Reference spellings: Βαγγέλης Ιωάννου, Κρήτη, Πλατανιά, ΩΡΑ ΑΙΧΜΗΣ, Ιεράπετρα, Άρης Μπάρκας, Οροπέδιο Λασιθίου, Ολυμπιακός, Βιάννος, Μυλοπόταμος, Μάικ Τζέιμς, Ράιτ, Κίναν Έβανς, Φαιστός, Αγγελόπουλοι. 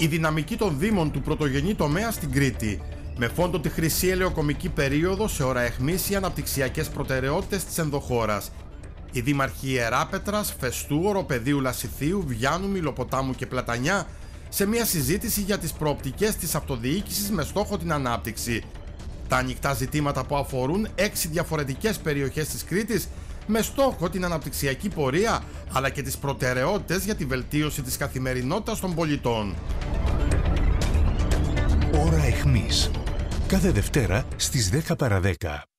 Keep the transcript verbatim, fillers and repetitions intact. η δυναμική των δήμων του πρωτογενή τομέα στην Κρήτη, με φόντο τη χρυσή ελαιοκομική περίοδο σε ώρα αιχμής οι αναπτυξιακές προτεραιότητες της ενδοχώρας. Οι δήμαρχοι Ιεράπετρας, Φαιστού, Οροπεδίου Λασιθίου, Βιάννου, Μυλοποτάμου και Πλατανιά σε μια συζήτηση για τις προοπτικές της αυτοδιοίκησης με στόχο την ανάπτυξη. Τα ανοιχτά ζητήματα που αφορούν έξι διαφορετικές περιοχές της Κρήτης με στόχο την αναπτυξιακή πορεία αλλά και τις προτεραιότητες για τη βελτίωση της καθημερινότητας των πολιτών. Ώρα αιχμής. Κάθε Δευτέρα στις δέκα παρά δέκα.